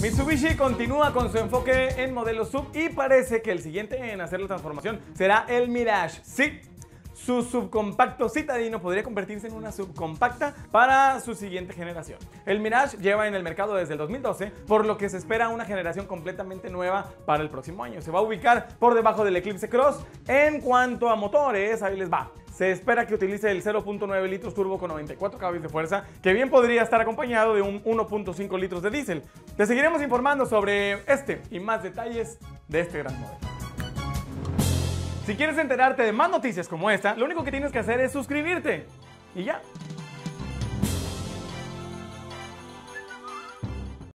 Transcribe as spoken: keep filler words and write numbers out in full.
Mitsubishi continúa con su enfoque en modelos S U V y parece que el siguiente en hacer la transformación será el Mirage. Sí, su subcompacto citadino podría convertirse en una subcompacta para su siguiente generación. El Mirage lleva en el mercado desde el dos mil doce, por lo que se espera una generación completamente nueva para el próximo año. Se va a ubicar por debajo del Eclipse Cross. En cuanto a motores, ahí les va. Se espera que utilice el cero punto nueve litros turbo con noventa y cuatro caballos de fuerza, que bien podría estar acompañado de un uno punto cinco litros de diésel. Te seguiremos informando sobre este y más detalles de este gran modelo. Si quieres enterarte de más noticias como esta, lo único que tienes que hacer es suscribirte. Y ya.